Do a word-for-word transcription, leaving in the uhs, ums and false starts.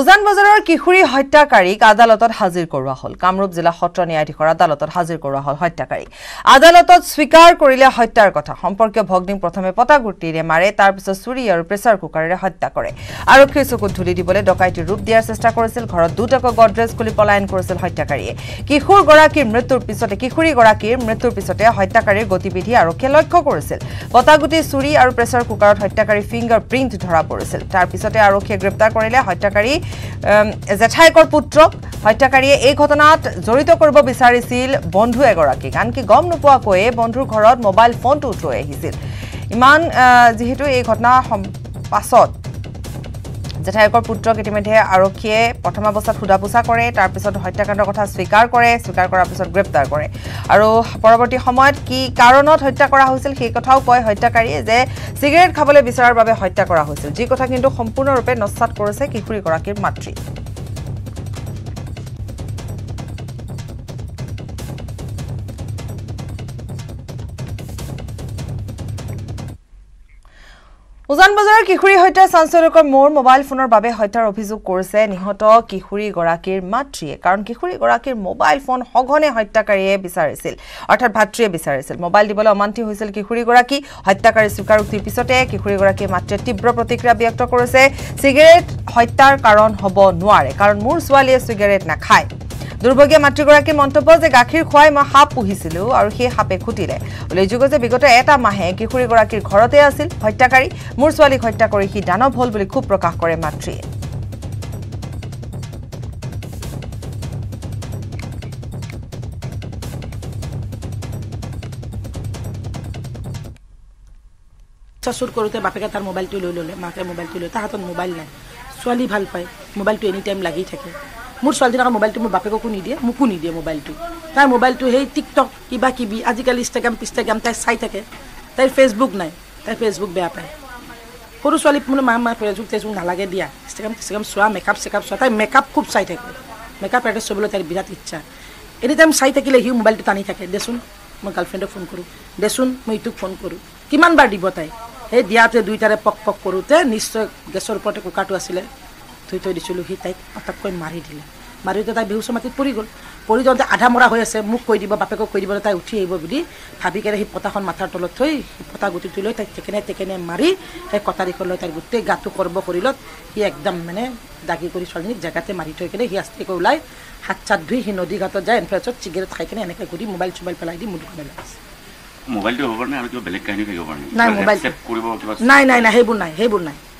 उजान बजारर किशोरी हत्याकारीक आदालतत हाजिर करा हल। कामरूप जिला सत्र न्यायाधीशर आदालतत हाजिर करा हल हत्याकारी। आदालतत स्वीकार करिले हत्यार कथा। सम्पर्कीय भग्नीक प्रथमे पटागुटिरे मारे, तारपिছত छुरी आरु प्रेसार कुकारेरे हत्या करे। आरक्षीर चकुत धुली दिबले डकाइतिर रूप दियार चेष्टा करिছিল। घरत दुटाको गडरेज खुली पलायन करिছিল हत्याकारीয়ে। किशोर गराकीर मृत्युर पिछते किशोरी गराकीर मृत्युर पिछते हत्याकारीर गतिविधि आरक्षीয়ে लक्ष्य करिছিল। पटागुटी छुरी आरु प्रेसार कुकारत हत्याकारीर फिंगारप्रिंट धरा परिছিল। तारपिছতে आरक्षीয়ে গ্রেফতার করিলে हत्याकारी जेठायकर पुत्रक। हत्याकारीये এই ঘটনাত জড়িত কৰিব বিচাৰিছিল বন্ধু এগৰাকীক। আনকি গম নোপোৱাকৈ বন্ধুৰ ঘৰত মোবাইল ফোনটো উঠৈ আহিছিল। ইমান যেহেতু এই ঘটনা পাছত जेठायकर पुत्रक ইতিমধ্যে আৰক্ষীয়ে প্ৰথম অৱস্থাত সুদাপুছা কৰে। তাৰ পিছত হত্যাকাণ্ডৰ কথা স্বীকাৰ কৰে। স্বীকাৰ কৰাৰ পিছত গ্ৰেপ্তাৰ কৰে আৰু পৰৱৰ্তী সময়ত কি কাৰণত হত্যা কৰা হৈছিল সেই কথাও কয় হত্যাকাৰীয়ে, যে সিগারেট খাবলে বিচাৰাৰ বাবে হত্যা কৰা হৈছিল, যি কথা কিন্তু সম্পূৰ্ণৰূপে নস্বাত কৰিছে কিশোৰী গৰাকীৰ মাতৃ। उजान बजारर किशोरी हत्या चांचल्यकर मोर मोबाइल फोनर बारे हत्यार अभियोग करिছে निहत किशोरी गराकीर मातृये। कारण किशोरी गराकीर मोबाइल फोन हघने हत्याकारीये बिचारिছিল, अर्थात भातृये बिचारिছিল। मोबाइल दिबले अमान्ति হৈছিল किशोरी गराकी। हत्याकारी स्वीकारोक्तिर पिछते किशोरी गराकीर मातृये तीव्र प्रतिक्रिया व्यक्त करिছে। सिगारेट हत्यार कारण हब नोवारे, कारण मोर ছোৱালীয়ে सिगारेट नाखाय। दुर्भगिया मातृगराकीर मंतव्य जे गाखीर खुवाई मा हाप पुहिसिलु आरु हे हापे खुटिले। उल्लेखयोग्य जे विगत एटा माहे किशोरी गराकीर घरते आसिल हत्याकारी। मोर ছোৱালীক हत्या करि हि दानव हल बुलि खूब प्रकाश करे मातृये। चुर करते बापेके तार मोबाइल तो लय माके मोबाइल तो लय हाथत मोबाइल नाइ। ছোৱালী ভাল पाय मोबाइल तो एनी टाइम लागि थाके। मोर ছোৱালীৰ মোবাইলটো মোৰ বাপেককো নিদিয়ে, মোকো নিদিয়ে মোবাইলটো। তাই মোবাইলটো সেই টিকটক কিবা কিবি আজিকালি ইনষ্টাগ্ৰাম পিষ্টাগ্ৰাম তাই চাই থাকে। তাইৰ ফেচবুক নাই, তাই ফেচবুক বেয়া পায়। সৰু ছোৱালী মানে মা মা ফেচবুক ফেচবুক নালাগে দিয়া, ইনষ্টাগ্ৰাম ইনষ্টাগ্ৰাম চোৱা, মেকআপ চেকআপ চোৱা। তাই মেকআপ খুব চাই থাকে, মেকআপ আৰ্টিষ্ট হ'বলৈ তাইৰ বিৰাট ইচ্ছা। এনি টাইম চাই থাকিলে সি মোবাইলটো টানি থাকে। দেচোন মই গাৰ্লফ্ৰেণ্ডক ফোন কৰোঁ, দেচোন মই ইটোক ফোন কৰোঁ। কিমানবাৰ দিব তাই সেই দিয়াতে দুইটাৰে পক পক কৰোঁতে নিশ্চয় গেছৰ ওপৰতে কুকাৰটো আছিলে। थी थी दिल्ली सी तक पटक मारि दिले। मारि दी बेहुस माटित पड़ गल। पड़ जाते आधा मरा मोक कै दी बापेक कै दी तक उठी आबी भाविके पता माथार तल थी पता गुटी लै तेकेने तेकेने मारि कटारी तर गोटे गाँव कर्व कर सी एकदम मैंने दागी छोवाली जैगाते मारि थी सी आस्ते ऊल् हाथ चात धुई सी नदी घाट जाए एनफ्रेस सिगरेट खाई एने घूरी मोबाइल चोबाइल पेल दी मुझे मोबाइल मोबाइल ना ना ना